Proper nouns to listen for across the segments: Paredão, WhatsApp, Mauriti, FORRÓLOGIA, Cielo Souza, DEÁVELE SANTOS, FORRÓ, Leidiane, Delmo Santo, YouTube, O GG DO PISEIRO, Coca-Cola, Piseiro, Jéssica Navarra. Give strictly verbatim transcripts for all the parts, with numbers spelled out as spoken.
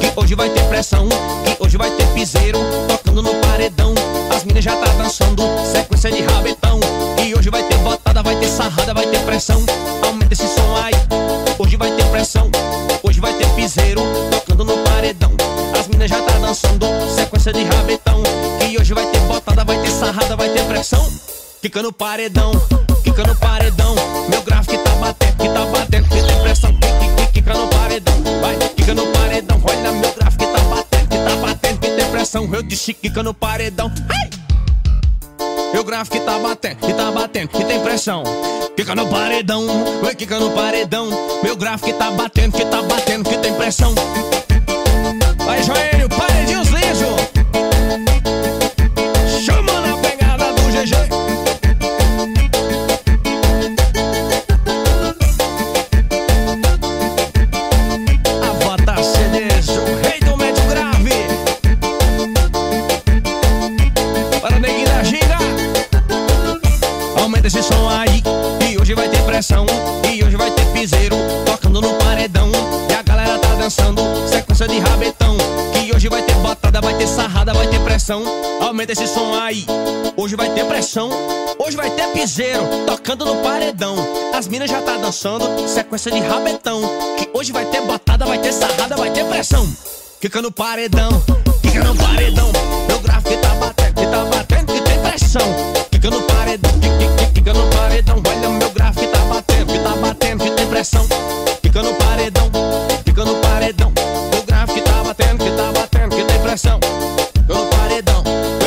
Que hoje vai ter piseiro tocando no paredão. As minas já tá dançando sequência de rabetão. E hoje vai ter botada, vai ter sarrada, vai ter pressão. Aumenta esse som aí. Hoje vai ter pressão. Hoje vai ter piseiro tocando no paredão. As minas já tá dançando sequência de rabetão. E hoje vai ter botada, vai ter sarrada, vai ter pressão. Quica no paredão, quica no paredão. Meu gráfico que tá batendo, que tá batendo, que tem pressão. Quica no paredão, vai, quica no paredão. Olha meu gráfico. Eu disse que quica no paredão. Ai! Meu gráfico que tá batendo, que tá batendo, que tem pressão. Quica no paredão, vai quica no paredão. Meu gráfico que tá batendo, que tá batendo, que tem pressão. Vai, joelho, paredinhos liso. Chama na pegada do G G. Esse som aí, e hoje vai ter pressão. E hoje vai ter piseiro tocando no paredão. E a galera tá dançando sequência de rabetão. Que hoje vai ter botada, vai ter sarrada, vai ter pressão. Aumenta esse som aí. Hoje vai ter pressão. Hoje vai ter piseiro tocando no paredão. As minas já tá dançando sequência de rabetão. Que hoje vai ter botada, vai ter sarrada, vai ter pressão. Quica no paredão, quica no paredão. Meu gráfico que tá batendo, que tá batendo, que tem pressão. Quica no paredão, quica, quica no paredão, olha meu gráfico que tá batendo, que tá batendo, que tem pressão. Quica no paredão, quica no paredão. Meu gráfico que tá batendo, que tá batendo, que tem pressão. Quica no paredão,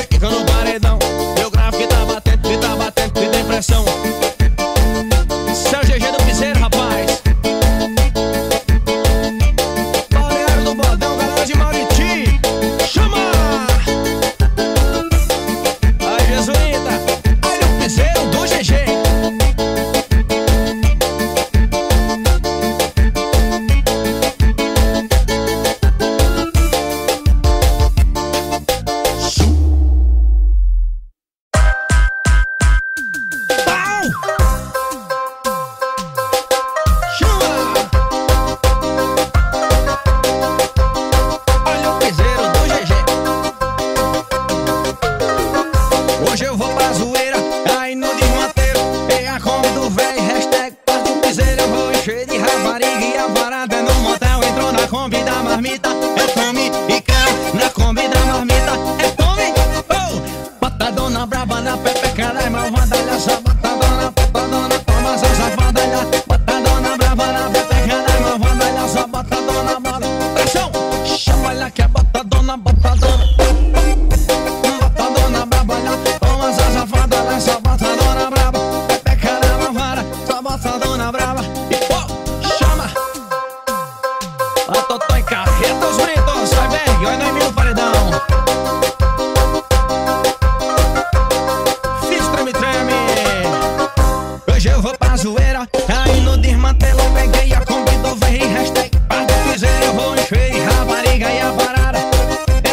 quica no paredão. Meu gráfico que tá batendo, que tá batendo, que tem pressão. Seu G G do Piseiro, rapaz. Balneário do Bordão, galera de Mauriti. Chama! Ai, Jesuíta! Piseiro do G G. Pau! Chama! Olha o piseiro do G G. Hoje eu vou pra zoeira. É fome e cão na Kombi da marmita. É fome, oh! Patadona braba na pepe, caralho, malvada, olha só. Patadona, patadona, toma essa safada, olha. Patadona braba na pepe, caralho, malvada, olha só. Patadona, bora, pressão. Chama, olha que é batadona, batadona. Batadona braba, olha, toma essa safada, olha só. Batadona braba, pepe, caralho, malvada, só batadona braba. E oh, chama. A Totó encarreta os bonitos, vai bem, olha no paredão. Fiz treme, treme. Hoje eu vou pra zoeira, aí no desmantelo eu peguei a Kombi do véi. Hashtag parte do piseiro, eu vou encher a rapariga e a parada.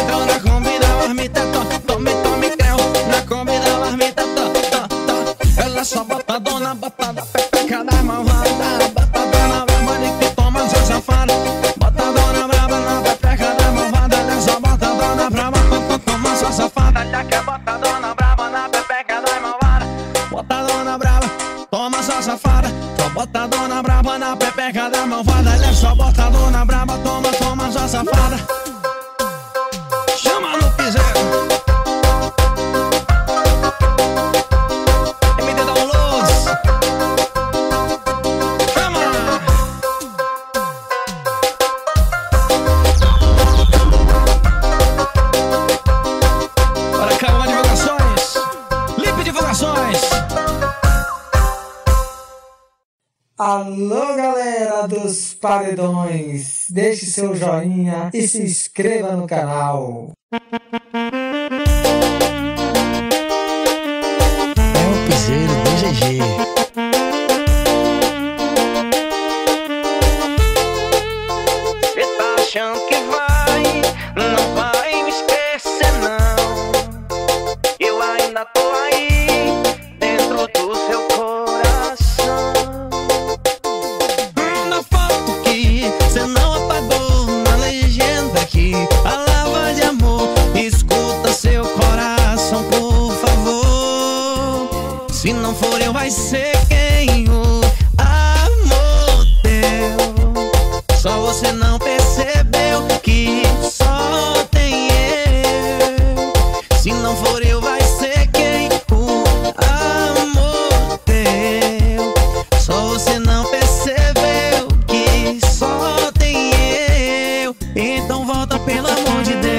Entrou na Kombi da marmita, tô, tome, tome, creu. Na Kombi da marmita, tô, tô, tô. Ela só batadona, batada, pepeca da malvada. Batadona, mamãe que toma seu safado. Botadona braba na pepeca da malvada. Olha só, botadona braba, toma, toma, já safada. Chama no piseiro. M D Downloads. Chama! Para Calma Divulgações. Lipe Divulgações. Alô galera dos paredões, deixe seu joinha e se inscreva no canal. É o piseiro do G G. ser quem o amor deu. Só você não percebeu que só tem eu. Se não for eu, vai ser quem o amor deu. Só você não percebeu que só tem eu. Então volta, pelo amor de Deus.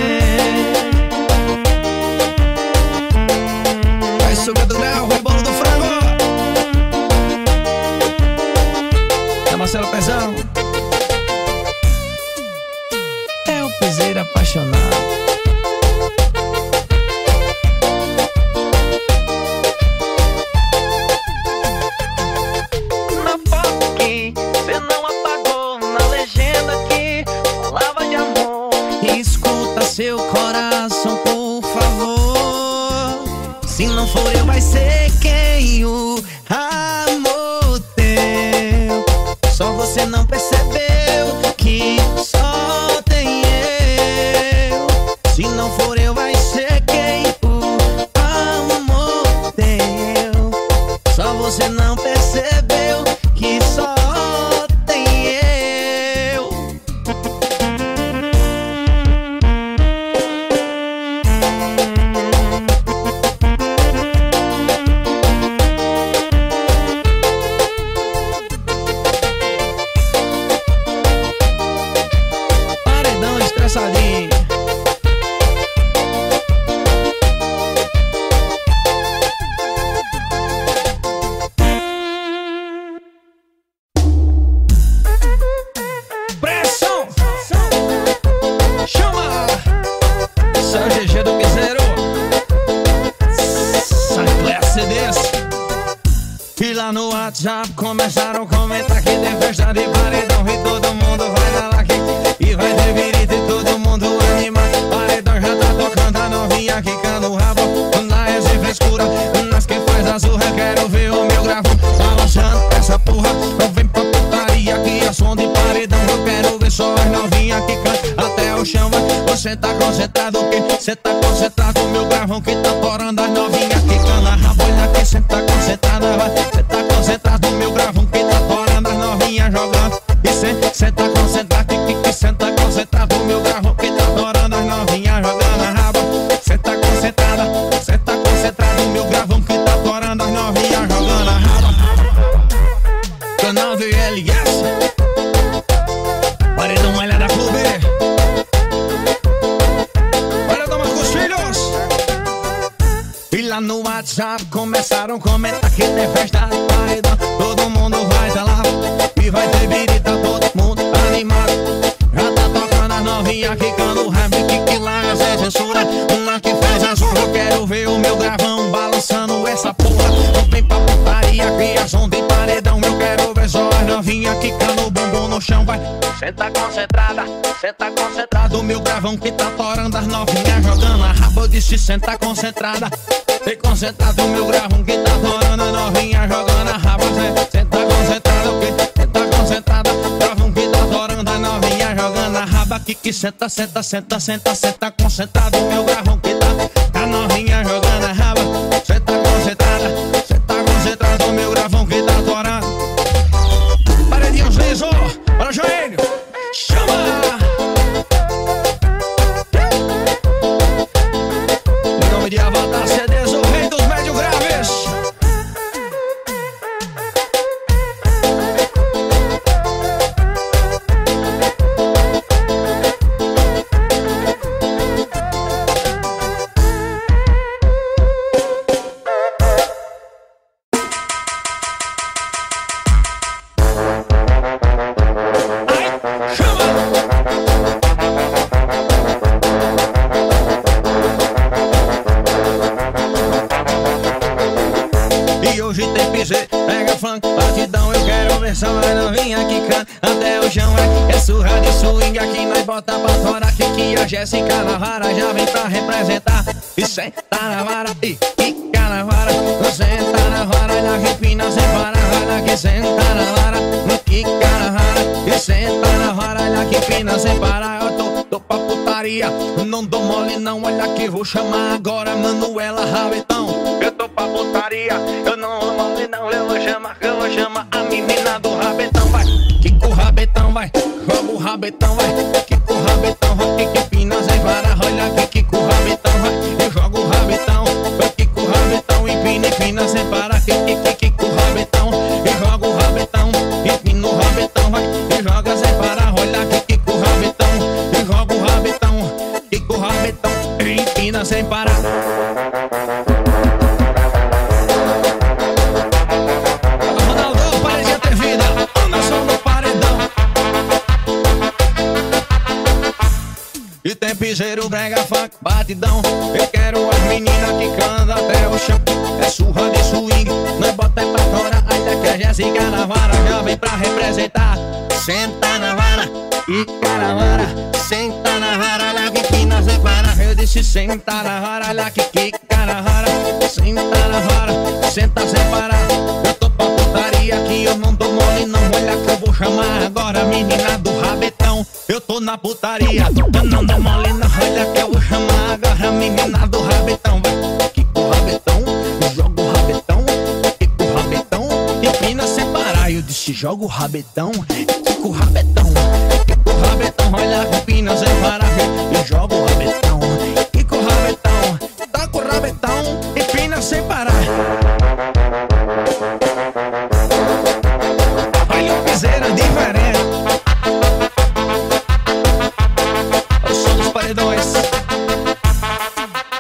É o piseiro apaixonado. Na foto que cê não apagou, na legenda que falava de amor. Escuta seu coração, por favor. Se não for eu, vai ser quem o amor teu. Só você não percebeu que só tem eu. Se não for eu, vai ser quem o amor teu. Só você não percebeu que só tem eu. Salinha. Pressão, chama São G G do Piseiro, São Clássides. E lá no WhatsApp começaram a comentar que tem festa de paredão e todo mundo vai na laque e vai ter birita e todo mundo anima. Paredão já tá tocando, a novinha quicando o rabo. Na é sem frescura, nas que faz azul, quero ver o meu gravo balançando essa porra. Não vem pra putaria que é som de paredão. Eu quero ver só as novinha que canta até o chão. Você tá concentrado que cê tá concentrado, meu gravão que tá torando as novinha que canta rabo. Olha que cê tá concentrado, cê tá concentrado, meu gravão que tá torando as novinha jogando. E cê, cê tá concentrado, que que cê tá concentrado, meu gravão que tá torando as novinha jogando a raba. Cê tá concentrada, cê tá concentrado, meu gravão que tá torando as novinha jogando a raba. Canal do I L S, Paredão Olha da Clube. E lá no WhatsApp começaram a comentar que tem festa de paredão. Todo mundo vai lá e vai ter birita, todo mundo animado. Já tá tocando as novinha, quicando o rabo, que lá é censura. Uma que faz azul, eu quero ver o meu gravão balançando essa porra. Não vem pra putaria, criação de paredão. Eu quero ver só as novinha, quicando o bumbum no chão, vai. Cê tá concentrada, cê tá concentrado, meu gravão que tá torando as novinha jogando a rabo. Eu disse cê tá concentrada, tem concentrado, meu gravão que tá torando a novinha jogando a raba. Cê, cê tá concentrado, que cê tá concentrada, gravão que tá torando a novinha jogando a raba. Que que senta, senta, senta, senta, cê tá concentrado, meu gravão que tá a novinha jogando a raba. Cê tá concentrada, cê tá concentrado, meu gravão que tá torando. Paredinho liso, olha o joelho, chama! Hoje tem Piseiro, pega funk, batidão. Eu quero ver só as novinha que canta até o chão. É, é surra de swing aqui, nós bota pra fora. Que que a Jéssica Navarra já vem pra representar. E senta na vara, e fica na vara. Senta na vara, ela repina sem parar. Que senta na vara, não fica na vara. E senta na vara, ela repina sem parar. Eu tô, tô pra putaria, não dou mole não. Olha que vou chamar agora Manuela Rabetão. eu tô pra putaria. Eu não vou morrer não, eu vou chamar, eu vou chamar a menina do rabetão, vai. Que com o rabetão, vai, vamos o rabetão, vai. Que com o rabetão, vai, que pinas é vara, olha aqui. Que com o rabetão, vai, eu jogo o rabetão. Que com o rabetão, empina, empina, sem parar. Que, que, que, que com o rabetão, eu jogo o rabetão. Empina o rabetão, vai, e joga sem parar, olha aqui. Que com o rabetão, eu jogo o rabetão. Que com o rabetão, empina sem parar. E tem piseiro, brega, funk, batidão. Eu quero as meninas que cantam até o chão. É surra de swing, nós bota é pra fora. Ainda que a Jéssica na vara, já vem pra representar. Senta na vara, e caravara. Senta na vara, lá que quina se para. Eu disse senta na vara, lá que que caravara. Senta na vara, senta sem parar. Eu tô pra putaria que eu não tô mole não. Olha que eu vou chamar agora a menina do rabetão. Eu tô na putaria, eu não dou mole não, olha que eu vou chamar agora a menina do rabetão, vai. Que com o rabetão, joga o rabetão. Que com o rabetão, empina sem parar. Eu disse joga o rabetão, que com o rabetão. Que com o rabetão, olha que empina sem parar. Eu jogo o rabetão, que com o rabetão. Toca o rabetão, empina sem parar. Olha o piseiro diferente. Paredões.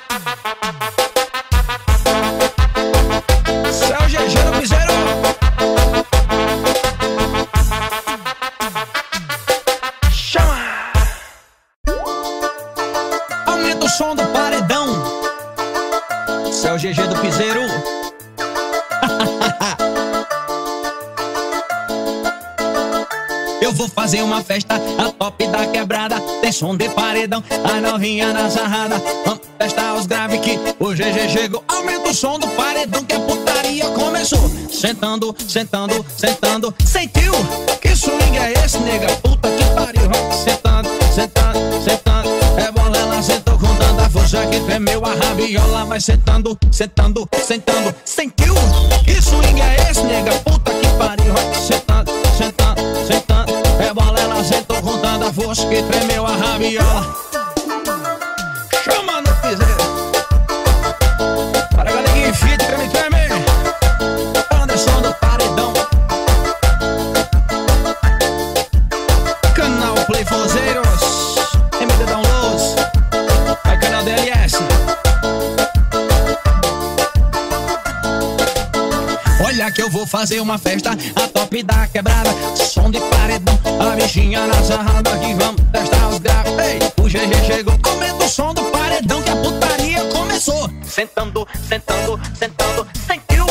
Céu G G no Piseiro. Chama. Aumenta o som do paredão. Céu G G do Piseiro. Eu vou fazer uma festa, a top da quebrada. Tem som de paredão, a novinha na sarrada. Vamos testar os graves que o G G chegou. Aumenta o som do paredão que a putaria começou. Sentando, sentando, sentando. Sentiu? Que swing é esse, nega? Puta que pariu. Sentando, sentando, sentando. É bola, ela sentou com tanta força que tremeu a rabiola. Vai sentando, sentando, sentando. Sentiu? Que swing é esse, nega? Puta que pariu. Sentando, sentando, sentando. É bola, ela sentou com tanta força que tremeu a rabiola. Chama no piseiro. Para a galera que enfia, treme, treme. Anderson do Paredão. Canal Play Fozeiros. M D Downloads. É canal D L S. Olha que eu vou fazer uma festa, a top da quebrada. Som de paredão, a bichinha na sarrada. Que vamos testar os graves. Ei, o G G chegou, comendo o som do paredão que a putaria começou. Sentando, sentando, sentando. Sentiu?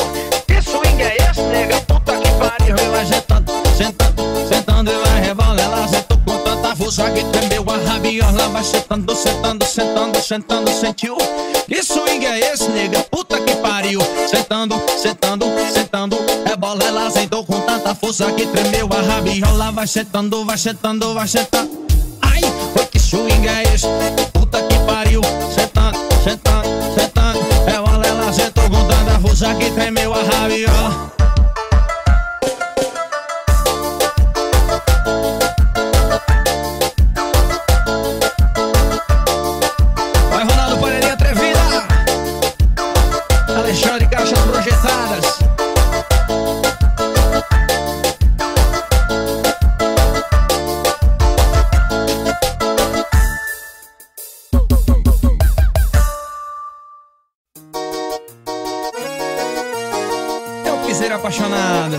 Que swing é esse, nega? Puta que pariu. Eu vai sentando, sentando, sentando. Eu vai revola, ela sentou com tanta força que tremeu a rabiola. Vai sentando, sentando, sentando, sentando. Sentiu? Que swing é esse, nega? Puta que pariu. Sentando, sentando, sentando. É bola, ela sentou com tanta força que tremeu a rabiola. Vai sentando, vai sentando, vai sentando. Ai, que swing é esse? Puta que pariu. Sentando, sentando, sentando. É bola, ela sentou com tanta força que tremeu a rabiola. Piseiro apaixonado.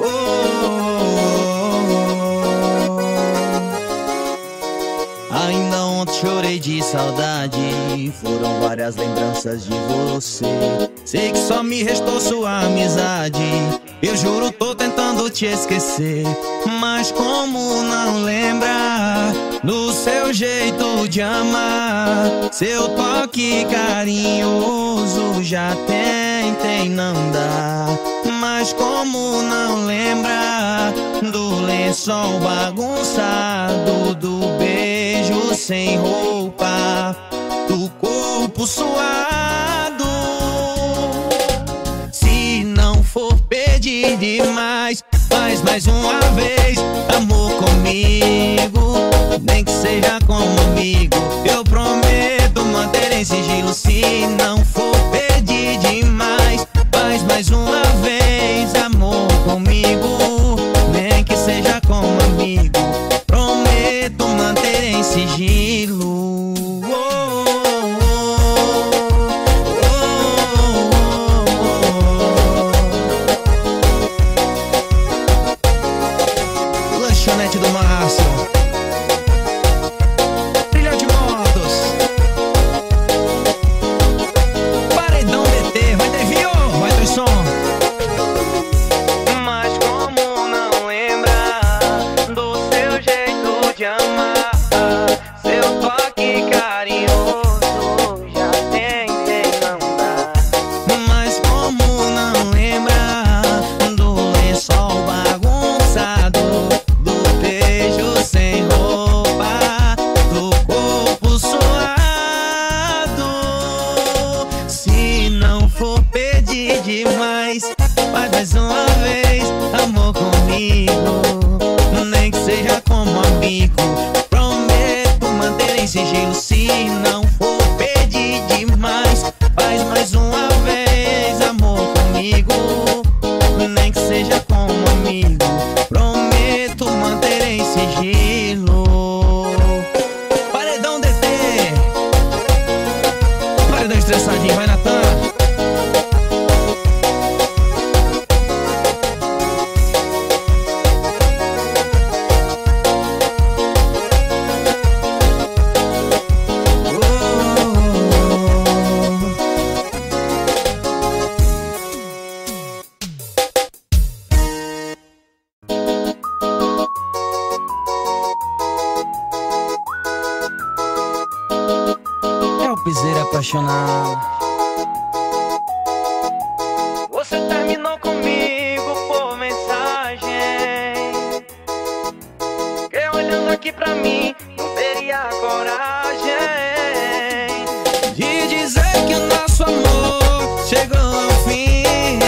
Oh, oh, oh, oh. Ainda ontem chorei de saudade. Foram várias lembranças de você. Sei que só me restou sua amizade. Eu juro, tô tentando te esquecer. Mas como não lembrar do seu jeito de amar? Seu toque carinhoso já tentei não dar. Mas como não lembrar do lençol bagunçado, do beijo sem roupa, do corpo corpo suado. Se não for pedir demais, faz mais uma vez amor comigo, nem que seja como amigo. Eu prometo manter em sigilo. Se não for pedir demais, faz mais uma vez amor comigo, nem que seja como amigo. Prometo manter em sigilo. Piseiro apaixonado. Você terminou comigo por mensagem, que olhando aqui pra mim não teria a coragem de dizer que o nosso amor chegou ao fim.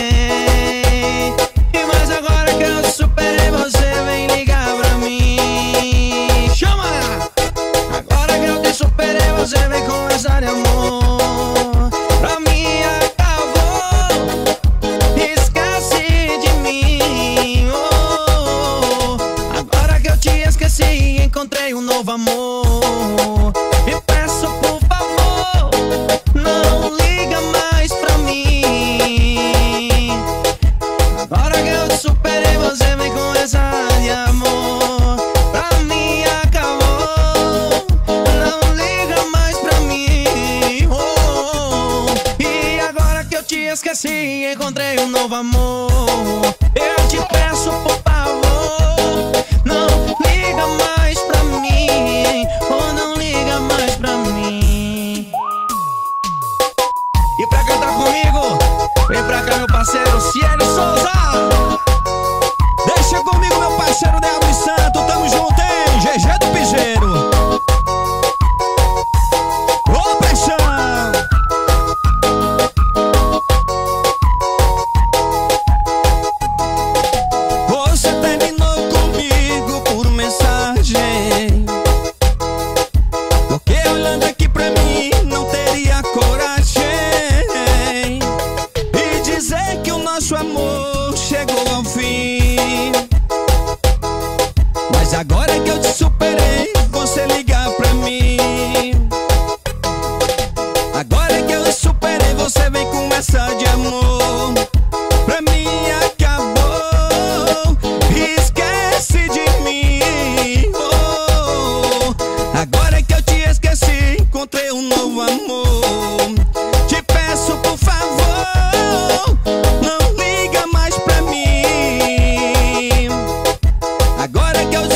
E mais agora que eu superei, você vem ligar pra mim. Chama! Agora que eu te superei, você vem com de amor. Pra mim acabou, esquece de mim, oh, oh. Agora que eu te esqueci, encontrei um novo amor. Me peço por favor, não liga mais pra mim. Agora que eu te superei, você vem com essa de amor. Pra mim acabou, não liga mais pra mim. Esqueci, encontrei um novo amor. Eu te peço por favor, não liga mais pra mim, ou não liga mais pra mim. E pra cantar comigo, vem pra cá meu parceiro Cielo Souza. Deixa comigo meu parceiro Delmo Santo, tamo junto, hein, G G do Piseiro.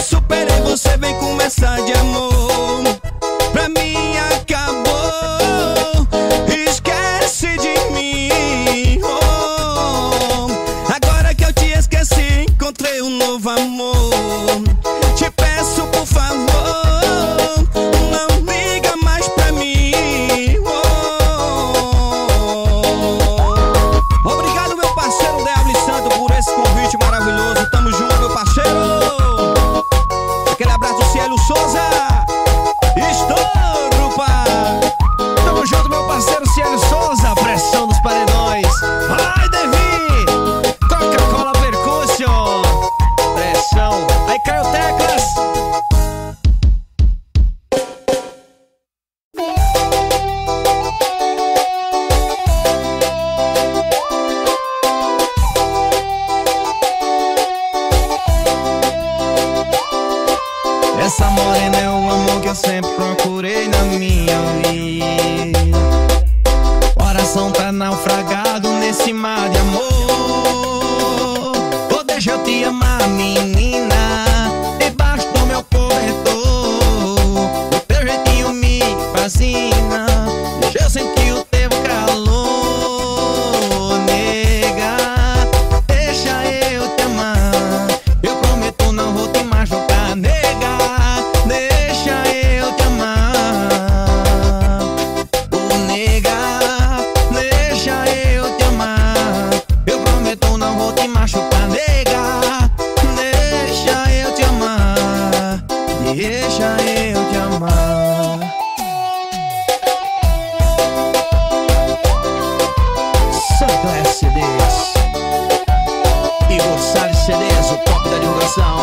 Supera. maravilhoso, tamo junto, meu parceiro. Aquele abraço, Cielo Souza. Estouro, pá. Tamo junto, meu parceiro, Cielo Souza. Pressão dos paredões. Vai, Devi. Coca-Cola Percussion. Pressão. Aí caiu teclas. Essa morena é o amor que eu sempre procurei na minha vida. Coração tá naufragado nesse mar de amor. Oh, deixa eu te amar, menina, debaixo do meu cobertor. O teu jeitinho me fascina, deixa eu sentir o teu calor, nega. Deixa eu te amar, eu prometo não vou te machucar, nega. Deixa eu te amar. Santa S D S e Gonçalves C Ds, o top da divulgação.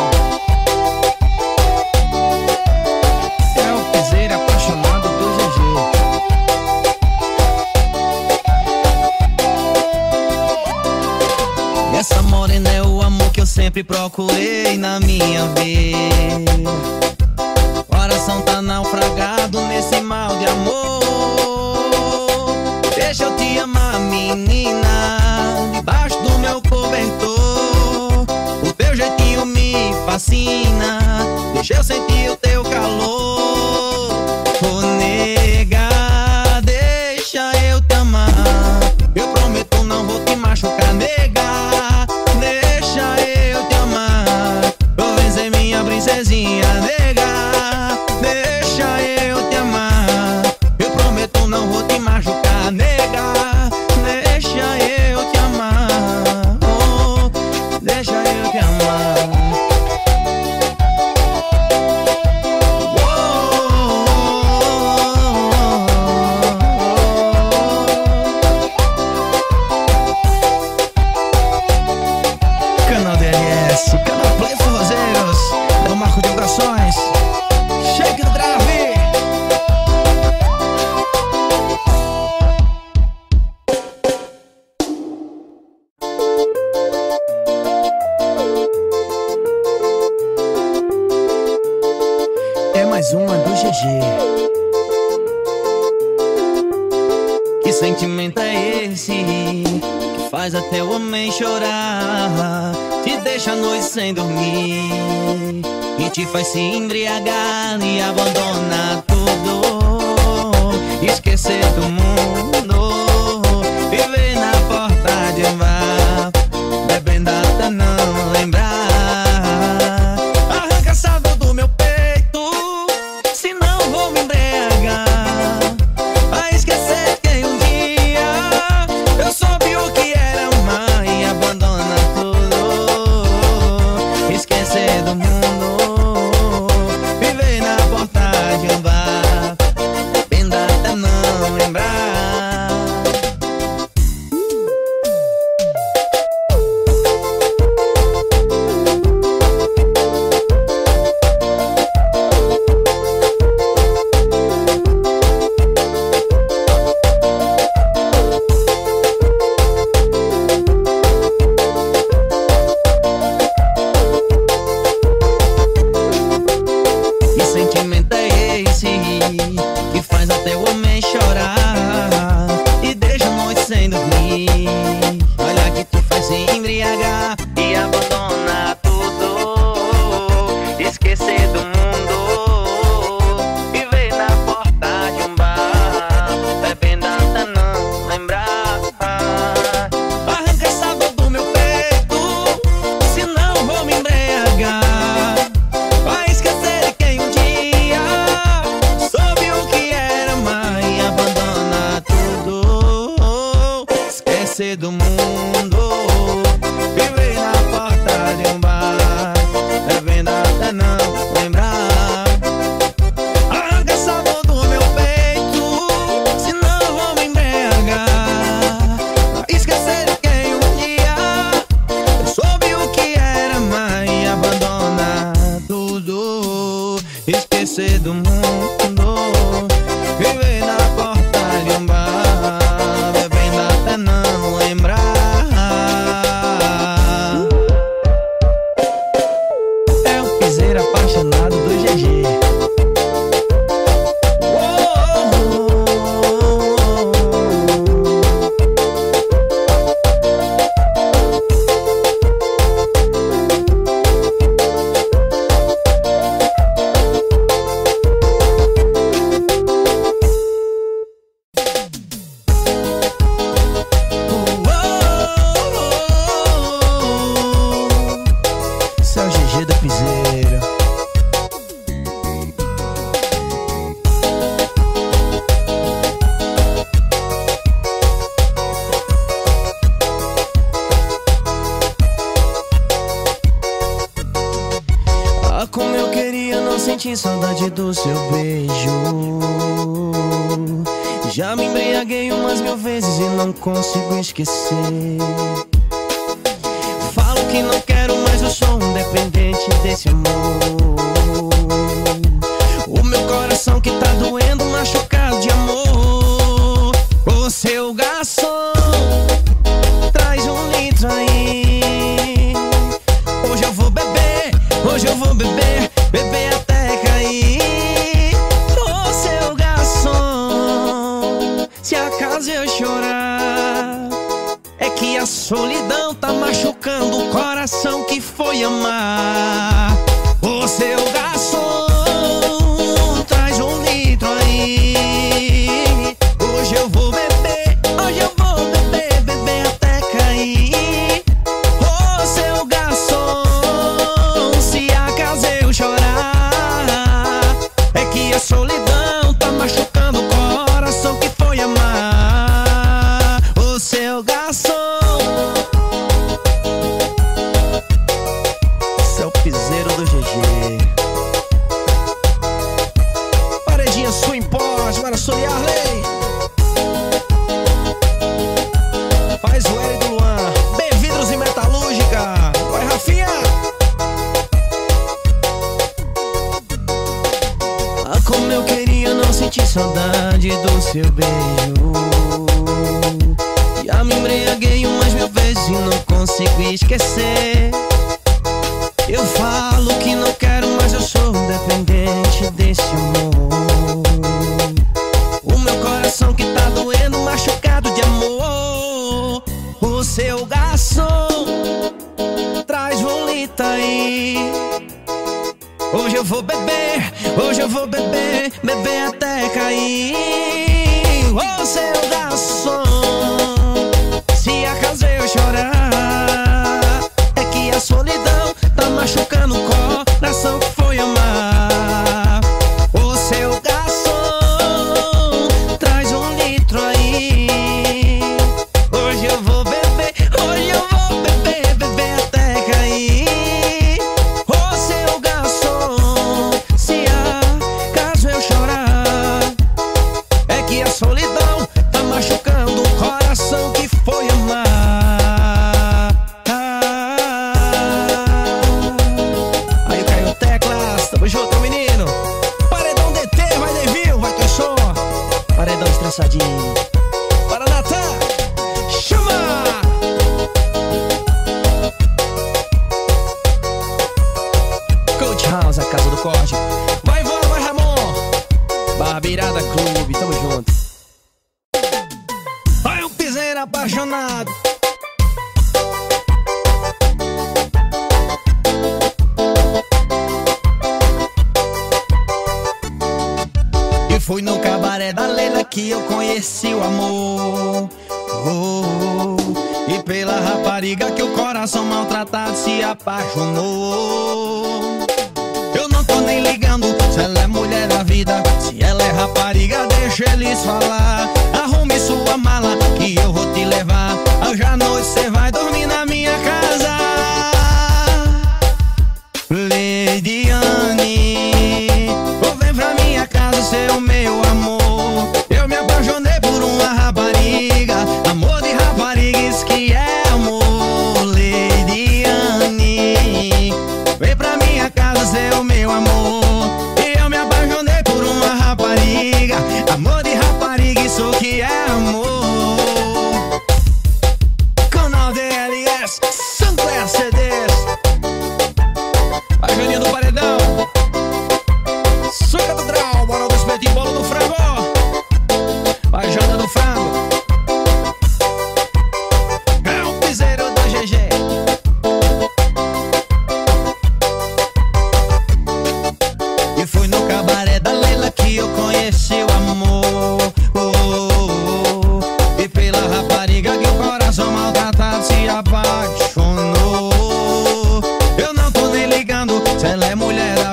É o Piseiro apaixonado do G G. Essa morena é o amor que eu sempre procurei na minha vida. Coração tá naufragado nesse mal de amor. Deixa eu te amar, menina, debaixo do meu cobertor. O teu jeitinho me fascina, deixa eu sentir o teu calor. Oh, nega, deixa eu te amar, eu prometo não vou te machucar, nega. Deixa eu te amar, vou vencer minha princesinha, nega. Deixa eu te amar, eu prometo não vou te machucar, nega. Deixa eu te amar, oh, deixa eu te amar. Oh. Canal D L S, canal Play Forrozeiros, é o Marco de Divulgações. Shake the grave. É mais uma do G G. Que sentimento é esse que faz até o homem chorar, te deixa a noite sem dormir e te faz se embriagar e abandona tudo, esquecer do mundo, viver na porta de um bar, bebendo até não lembrar. Arranca essa dor do meu peito, se não vou me embriagar. A esquecer que um dia eu soube o que era amar e abandona tudo, esquecer do mundo. Viver na porta de um bar, bem data não lembrar. esquecer do mundo. Viver na porta de um bar, bebendo até não lembrar. É um piseiro apaixonado do G G. Ah, como eu queria não sentir saudade do seu beijo. Já me embriaguei umas mil vezes e não consigo esquecer. Falo que não quero, mas eu sou um dependente desse amor. O meu coração que tá doendo, machucado de amor. Ô seu garçom, traz um litro aí. Hoje eu vou beber, hoje eu vou beber, beber até cair. Ô seu garçom, se acaso eu chorar, é que a solidão tá machucando o coração que foi amar. Ô seu garçom, traz um litro aí. Hoje eu vou beber, hoje eu vou beber, beber até cair. Ô seu garçom, a solidão tá machucando o coração que foi amar. O seu garçom, esse é o piseiro do G G. Paredinha sua em pós, para solear lei. Faz o L do Luan, bem vidros e metalúrgica. Vai, Rafinha. Como eu queria não sentir saudade do seu beijo. Já me embriaguei umas mil vezes e não consigo esquecer. Eu falo que não quero, mas eu sou dependente desse amor. O meu coração que tá doendo, machucado de amor. O seu garçom, traz um litro aí. Hoje eu vou beber, hoje eu vou beber, beber até cair. Ô seu garçom, se acaso eu chorar, é que a solidão tá machucando o coração que foi amar. Ô seu garçom, traz um litro aí. Hoje eu vou beber, hoje eu vou beber, beber até cair. Solidão tá machucando o coração que foi amar. Aí caiu teclas, tamo junto, menino. Paredão D T, vai Devil, vai ter som. Paredão estressadinho. Paranatá, chama! Coach House, a casa do corte. Vai, vó, vai, Ramon. Barbeirada Clube, tamo junto. Apaixonado, e foi no cabaré da Leila que eu conheci o amor. Oh, oh. E pela rapariga que o coração maltratado se apaixonou. Eu não tô nem ligando se ela é mulher da vida, se ela é rapariga, deixa eles falar. Arrume sua mala que eu vou te levar. Hoje à noite cê vai dormir na minha casa. Leidiane, oh, vem pra minha casa, cê é o meu amor. Eu me apaixonei por uma rapariga, amor de rapariga, isso que é amor. Leidiane, vem pra minha casa, cê é o meu amor. Eu me apaixonei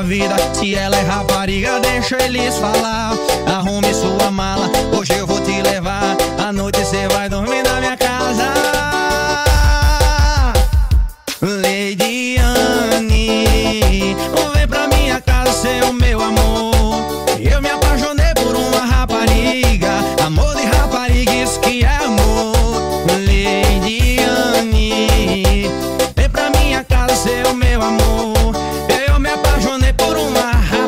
vida. Se ela é rapariga, deixa eles falar. Arrume sua mala, hoje eu vou te levar. À noite cê vai dormir na minha casa. Lady Anne, vem pra minha casa, cê é o meu amor. Eu me apaixonei por uma rapariga. Amor de rapariga, isso que é amor. Lady Anne, vem pra minha casa, cê é o meu amor. Eu me apaixonei por uma rapariga.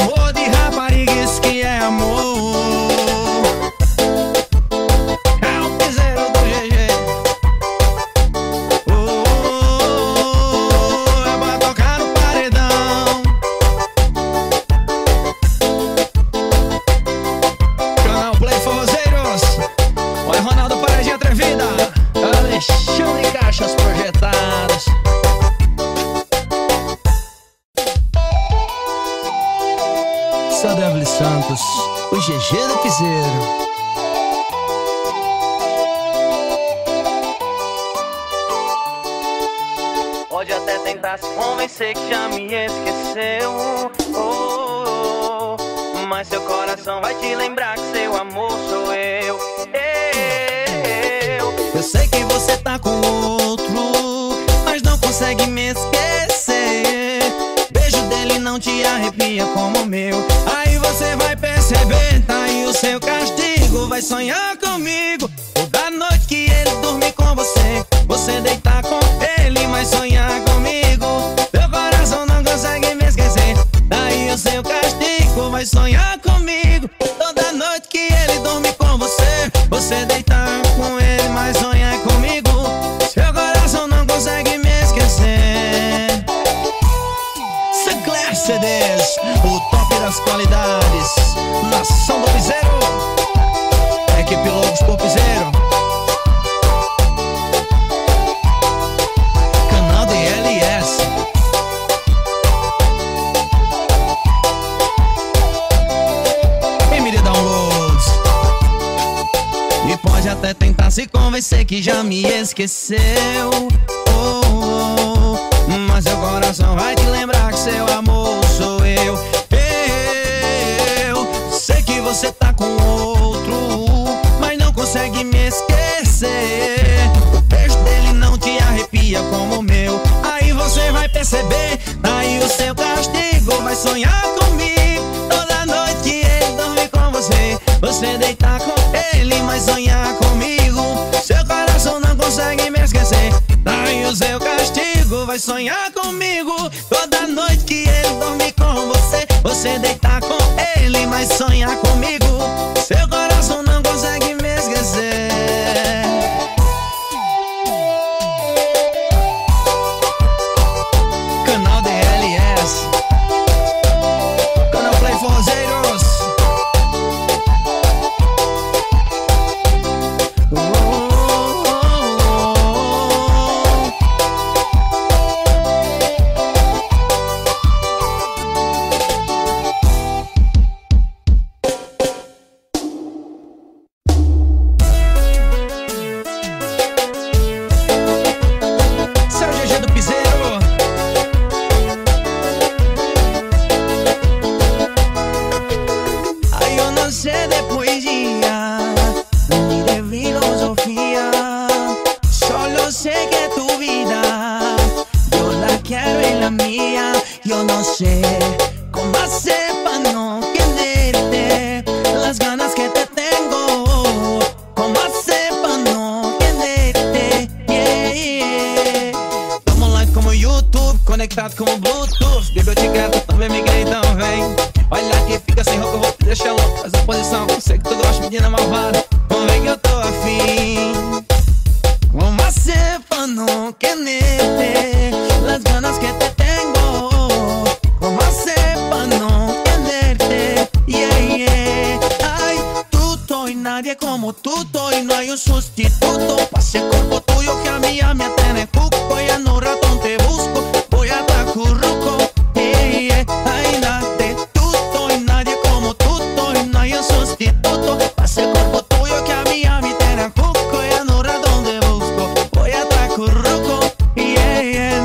Amor de rapariga, isso que é amor. É o Piseiro do G G. Oh, oh, oh, é pra tocar no paredão. Canal Play Forrozeiros. Olha Ronaldo, Paredinha Atrevida. Alexandre Caixas projetadas. Devle Santos, o G G do Piseiro. Pode até tentar se convencer que já me esqueceu, oh, oh, mas seu coração vai te lembrar que seu amor sou eu. Eu, eu sei que você tá com outro, mas não consegue me esquecer. Beijo dele não te arrepia como o meu. Aí você vai perceber, tá aí o seu castigo. Vai sonhar comigo toda noite que ele dormir com você. Você deitar com ele, mas sonhar comigo. Meu coração não consegue me esquecer. Tá aí o seu castigo, vai sonhar comigo toda noite que ele dormir com você. Você deitar com ele, mas sonhar comigo. Seu coração não consegue me esquecer. C D s, o top das qualidades, nação do Piseiro, equipe Logos por Piseiro, canal D L S. M D Downloads. E pode até tentar se convencer que já me esqueceu, oh, oh, mas seu coração vai te lembrar que seu amor você tá com outro, mas não consegue me esquecer. O beijo dele não te arrepia como o meu. Aí você vai perceber, daí o seu castigo. Vai sonhar comigo toda noite que ele dorme com você. Você deitar com ele, mas sonhar comigo. Seu coração não consegue me esquecer. Daí o seu castigo. Vai sonhar comigo toda noite que ele dorme com você. Você deitar com ele, mas sonhar comigo. Seu coração não consegue me esquecer. Canal D L S, Canal Play Forrozeiros. Oh, oh, oh, oh. Yo no sé cómo hacer para no perderte las ganas que te tengo. Cómo hacer para no perderte, yeah, yeah. Estamos online como YouTube, conectados como Bluetooth. Biblioteca, também me gritam, vem. Olha que fica sem roupa, eu vou te deixar louco. Faz a posição, sei que tu gosta, menina malvada. Vamos ver que eu tô afim. Cómo hacer para no perderte las ganas que te tengo. Como tú y no hay un sustituto. Pase el cuerpo tuyo que a mí ya me atene cuco. Ya no ratón te busco, voy a tacurruco. Hey, yeah. Ay, nadie tuto y nadie como tú y no hay un sustituto. Pase el cuerpo tuyo que a mí ya me atene cuco. Ya no ratón te busco, voy a tacurruco. Yeah, yeah.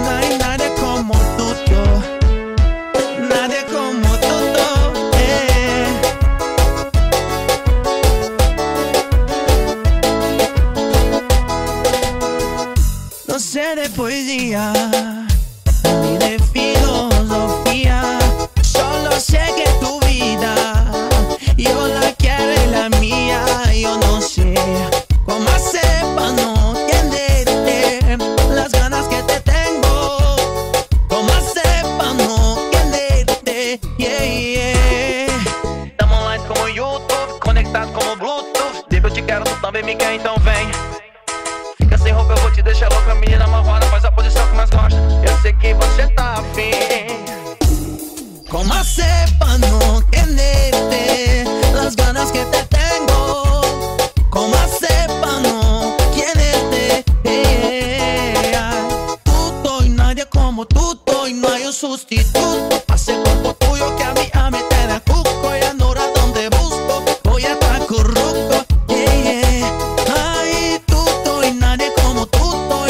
como tú, y no hay un sustituto. Hace cuerpo tuyo que a mí, a mí te da cuco. Ya no era donde busco, voy a estar corrupto. Yeah, yeah. Ay, tú, y nadie como tú,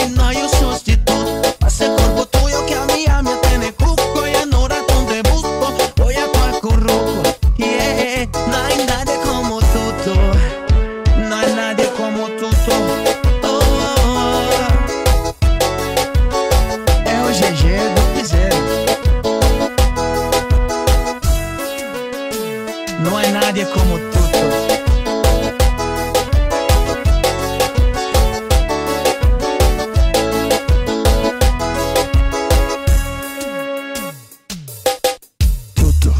y no hay un sustituto. Hace cuerpo tuyo que a mí, a mí te da cuco. Ya no era donde busco, voy a estar corrupto. Yeah, no hay nadie como tú, no hay nadie como tú. No hay nadie como tú. Tuto.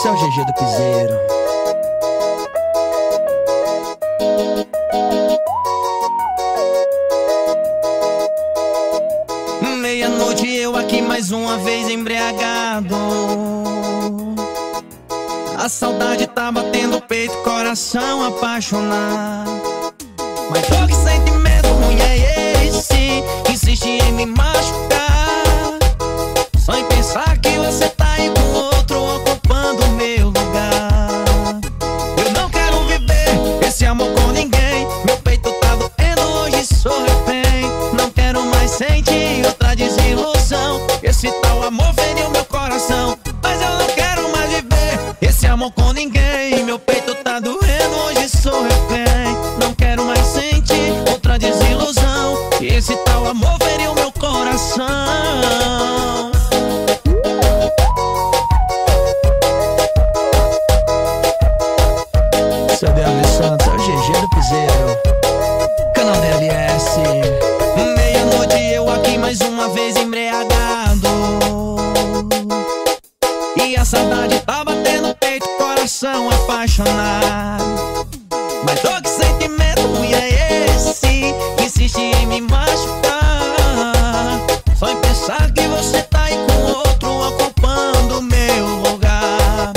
Seu G G do Piseiro. Meia-noite eu aqui mais uma vez embriagado. A saudade tá batendo o peito, coração apaixonado. Mas tô que sentimento ruim é esse, insiste em me machucar. Só em pensar que você tá aí com outro, ocupando o meu lugar. Eu não quero viver esse amor com ninguém. Meu peito tá doendo, hoje sou refém. Não quero mais sentir outra desilusão, esse tal amor feriu meu coração. Mas eu não quero mais viver esse amor com ninguém. Meu peito tá doendo, hoje sou refém. Não quero mais sentir outra desilusão, esse tal amor feriu meu coração. E a saudade tá batendo o peito, coração apaixonado. Mas ó, que sentimento ruim é esse, insiste em me machucar. Só em pensar que você tá aí com outro, ocupando o meu lugar.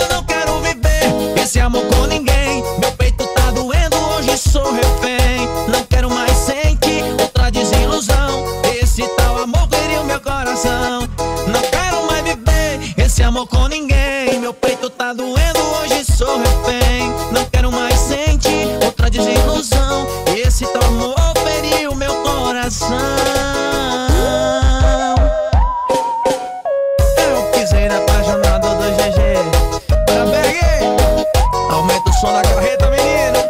Eu não quero viver esse amor com ninguém. Meu peito tá doendo, hoje sou refém. Não quero mais sentir outra desilusão, esse tal amor feriu meu coração. Não quero mais viver esse amor com ninguém. Meu peito tá doendo, hoje sou refém. Não quero mais sentir outra desilusão, esse tal amor feriu meu coração. Eu pisei na apaixonado do G G. Parabéns, aumenta o som da carreta, menino.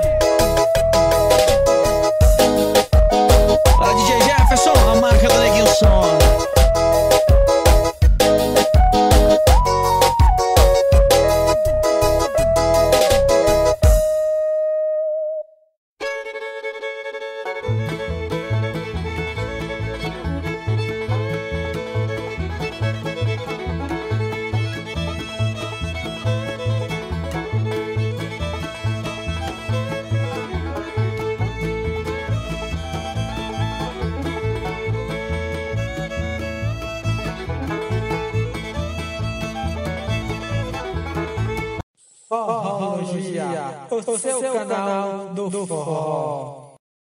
Para de G G, pessoal, a marca do Neguinho Som. Forrologia, o seu canal do forró.